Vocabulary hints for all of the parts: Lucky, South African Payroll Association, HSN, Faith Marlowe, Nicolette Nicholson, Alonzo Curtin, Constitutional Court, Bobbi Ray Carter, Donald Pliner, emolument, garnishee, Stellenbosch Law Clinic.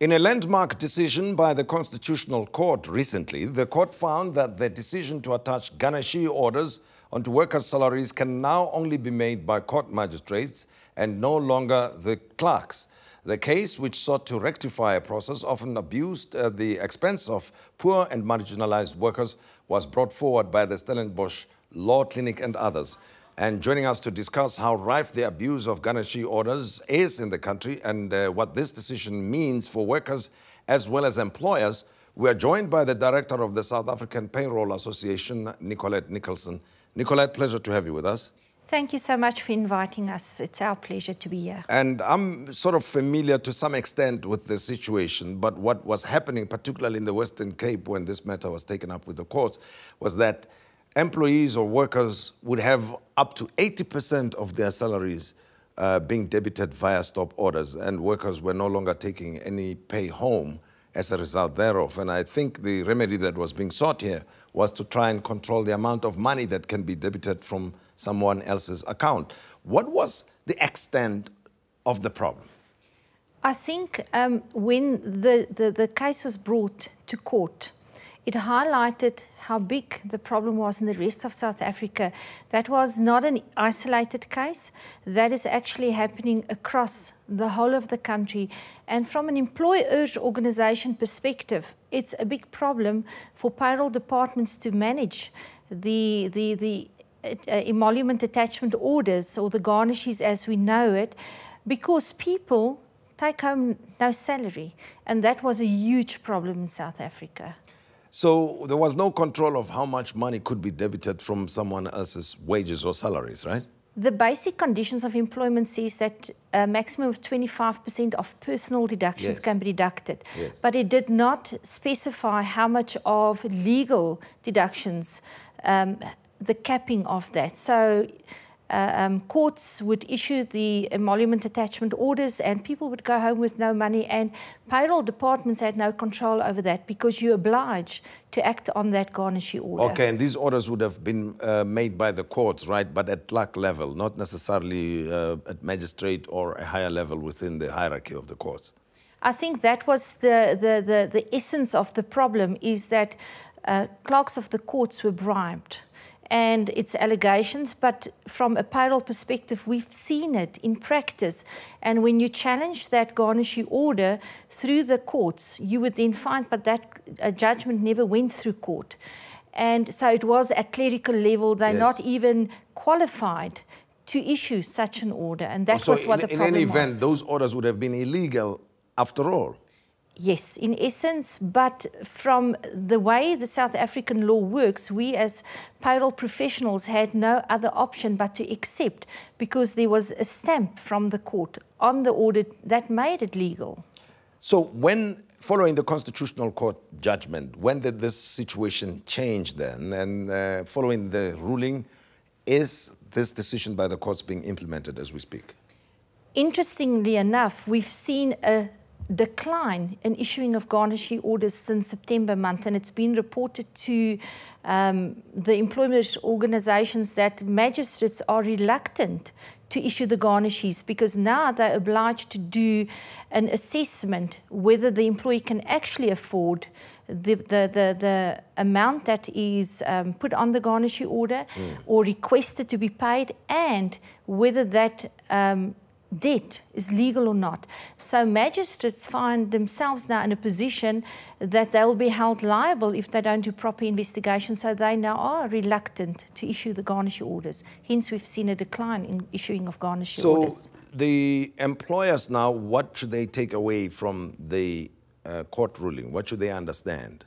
In a landmark decision by the Constitutional Court recently, the court found that the decision to attach garnishee orders onto workers' salaries can now only be made by court magistrates and no longer the clerks. The case, which sought to rectify a process often abused at the expense of poor and marginalized workers, was brought forward by the Stellenbosch Law Clinic and others. And joining us to discuss how rife the abuse of garnishee orders is in the country and what this decision means for workers as well as employers, we are joined by the director of the South African Payroll Association, Nicolette Nicholson. Nicolette, pleasure to have you with us. Thank you so much for inviting us. It's our pleasure to be here. And I'm sort of familiar to some extent with the situation, but what was happening, particularly in the Western Cape when this matter was taken up with the courts, was that employees or workers would have up to 80% of their salaries being debited via stop orders, and workers were no longer taking any pay home as a result thereof. And I think the remedy that was being sought here was to try and control the amount of money that can be debited from someone else's account. What was the extent of the problem? I think when the case was brought to court, it highlighted how big the problem was in the rest of South Africa. That was not an isolated case. That is actually happening across the whole of the country. And from an employer's organization perspective, it's a big problem for payroll departments to manage the emolument attachment orders, or the garnishes as we know it, because people take home no salary. And that was a huge problem in South Africa. So there was no control of how much money could be debited from someone else's wages or salaries, right? The Basic Conditions of Employment says that a maximum of 25% of personal deductions can be deducted. Yes. But it did not specify how much of legal deductions, the capping of that. So courts would issue the emolument attachment orders and people would go home with no money, and payroll departments had no control over that because you're obliged to act on that garnishee order. Okay, and these orders would have been made by the courts, right, but at clerk level, not necessarily at magistrate or a higher level within the hierarchy of the courts. I think that was the essence of the problem, is that clerks of the courts were bribed. And it's allegations, but from a payroll perspective, we've seen it in practice. And when you challenge that garnishee order through the courts, you would then find, but that judgment never went through court. And so it was at clerical level, they're not even qualified to issue such an order. And that was what the problem was. In any event, those orders would have been illegal after all. Yes, in essence, but from the way the South African law works, we as payroll professionals had no other option but to accept, because there was a stamp from the court on the order that made it legal. So when, following the Constitutional Court judgment, when did this situation change then? And following the ruling, is this decision by the courts being implemented as we speak? Interestingly enough, we've seen a decline in issuing of garnishee orders since September month, and it's been reported to the employment organizations that magistrates are reluctant to issue the garnishees because now they're obliged to do an assessment whether the employee can actually afford the amount that is put on the garnishee order or requested to be paid, and whether that debt is legal or not. So magistrates find themselves now in a position that they'll be held liable if they don't do proper investigation, so they now are reluctant to issue the garnishee orders. Hence, we've seen a decline in issuing of garnishee orders. So the employers now, what should they take away from the court ruling? What should they understand?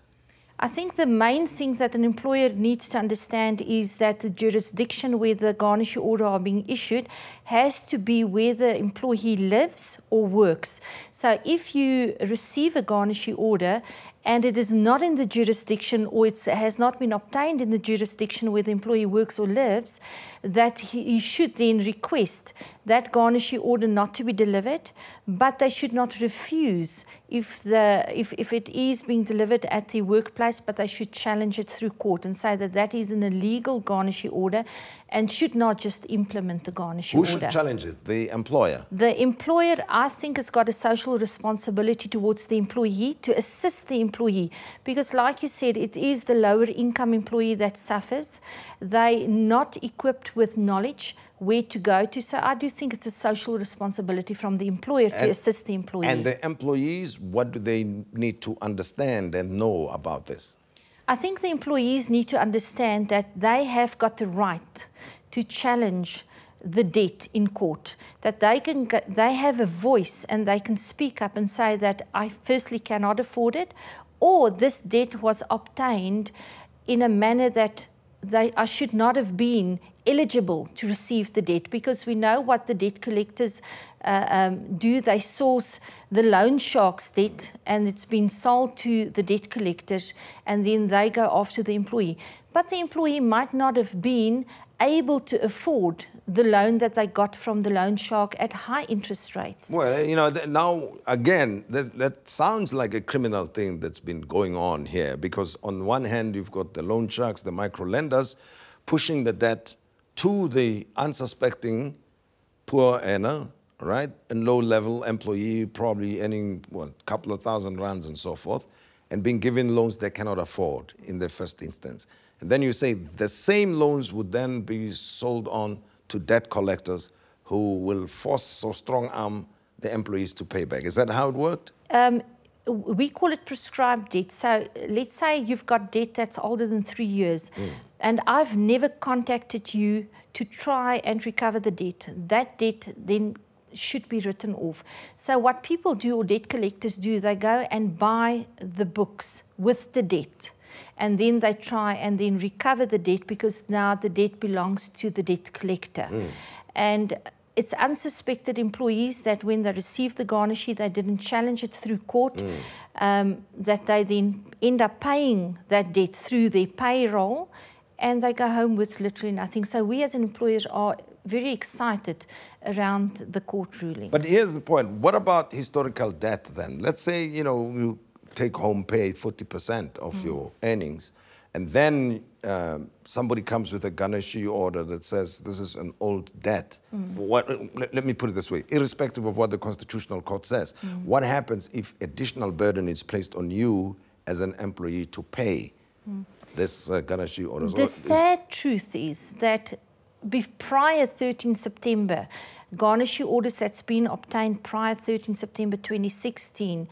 I think the main thing that an employer needs to understand is that the jurisdiction where the garnishee order are being issued has to be where the employee lives or works. So if you receive a garnishee order and it is not in the jurisdiction, or it has not been obtained in the jurisdiction where the employee works or lives, that he should then request that garnishee order not to be delivered, but they should not refuse if it is being delivered at the workplace case, but they should challenge it through court and say that that is an illegal garnishee order and should not just implement the garnishee order. Who should challenge it? The employer? The employer, I think, has got a social responsibility towards the employee to assist the employee, because like you said, it is the lower income employee that suffers. They're not equipped with knowledge where to go to. So I do think it's a social responsibility from the employer to assist the employee. And the employees, what do they need to understand and know about this? I think the employees need to understand that they have got the right to challenge the debt in court, that they have a voice and they can speak up and say that I firstly cannot afford it, or this debt was obtained in a manner that I should not have been eligible to receive the debt, because we know what the debt collectors do. They source the loan shark's debt and it's been sold to the debt collectors and then they go after the employee. But the employee might not have been able to afford the loan that they got from the loan shark at high interest rates. Well, you know, now, again, that sounds like a criminal thing that's been going on here, because on one hand, you've got the loan sharks, the micro-lenders, pushing the debt to the unsuspecting poor earner, right? And low-level employee, probably earning, what, a couple of thousand rands and so forth, and being given loans they cannot afford in the first instance. And then you say the same loans would then be sold on to debt collectors who will force or strong-arm the employees to pay back. Is that how it worked? We call it prescribed debt. So let's say you've got debt that's older than 3 years, and I've never contacted you to try and recover the debt. That debt then should be written off. So what people do, or debt collectors do, they go and buy the books with the debt, and then they try and then recover the debt, because now the debt belongs to the debt collector. And it's unsuspected employees that when they receive the garnishee, they didn't challenge it through court, that they then end up paying that debt through their payroll, and they go home with literally nothing. So we as employers are very excited around the court ruling. But here's the point. What about historical debt then? Let's say, you know, you take home pay 40% of your earnings, and then somebody comes with a garnishee order that says this is an old debt. Let me put it this way, irrespective of what the Constitutional Court says, what happens if additional burden is placed on you as an employee to pay this garnishee order? The sad truth is that prior 13 September, garnishee orders that's been obtained prior 13 September 2016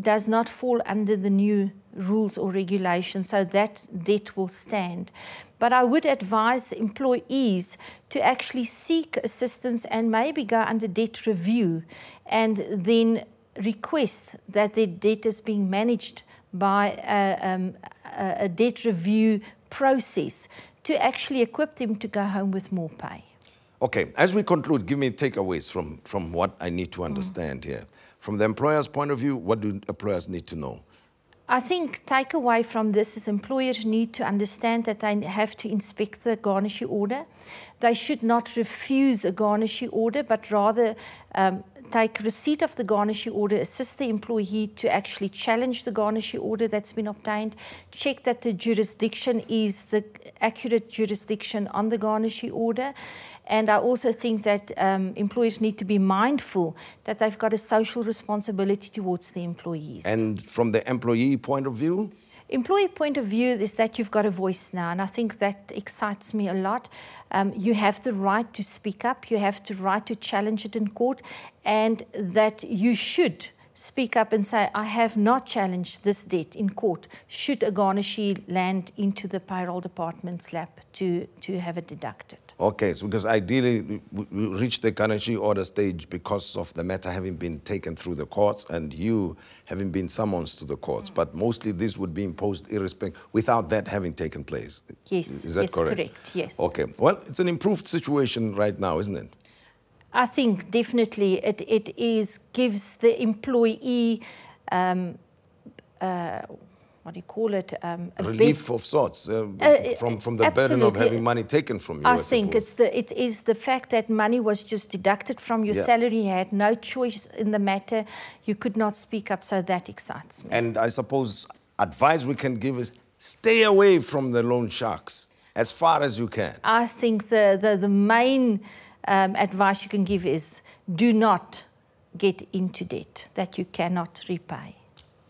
does not fall under the new rules or regulations, so that debt will stand. But I would advise employees to actually seek assistance and maybe go under debt review and then request that their debt is being managed by a debt review process to actually equip them to go home with more pay. Okay, as we conclude, give me takeaways from what I need to understand here. From the employer's point of view, what do employers need to know? I think takeaway from this is employers need to understand that they have to inspect the garnishee order. They should not refuse a garnishee order, but rather take receipt of the garnishee order, assist the employee to actually challenge the garnishee order that's been obtained, check that the jurisdiction is the accurate jurisdiction on the garnishee order. And I also think that employers need to be mindful that they've got a social responsibility towards the employees. And from the employee point of view? Employee point of view is that you've got a voice now, and I think that excites me a lot. You have the right to speak up, you have the right to challenge it in court, and that you should speak up and say, I have not challenged this debt in court, should a garnishee land into the payroll department's lap to have it deducted. Okay, so because ideally we reach the garnishee order stage because of the matter having been taken through the courts and you having been summoned to the courts, but mostly this would be imposed irrespective, without that having taken place. Yes, is that correct? Correct, yes. Okay, well, it's an improved situation right now, isn't it? I think definitely it gives the employee, what do you call it? Relief of sorts from the burden of having money taken from you. I think it is the fact that money was just deducted from your salary. You had no choice in the matter. You could not speak up, so that excites me. And I suppose advice we can give is stay away from the loan sharks as far as you can. I think the main advice you can give is do not get into debt that you cannot repay.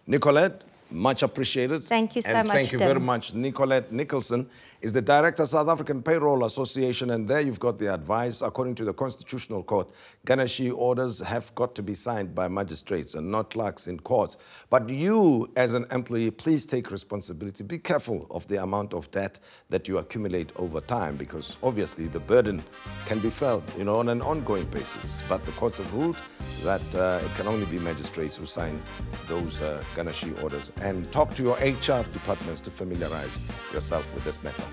Nicolette, much appreciated. Thank you so much. Thank you very much. Nicolette Nicholson is the Director, South African Payroll Association, and there you've got the advice. According to the Constitutional Court, Ganeshee orders have got to be signed by magistrates and not clerks in courts. But you, as an employee, please take responsibility. Be careful of the amount of debt that you accumulate over time, because obviously the burden can be felt, you know, on an ongoing basis. But the courts have ruled that it can only be magistrates who sign those Ganeshee orders. And talk to your HR departments to familiarize yourself with this matter.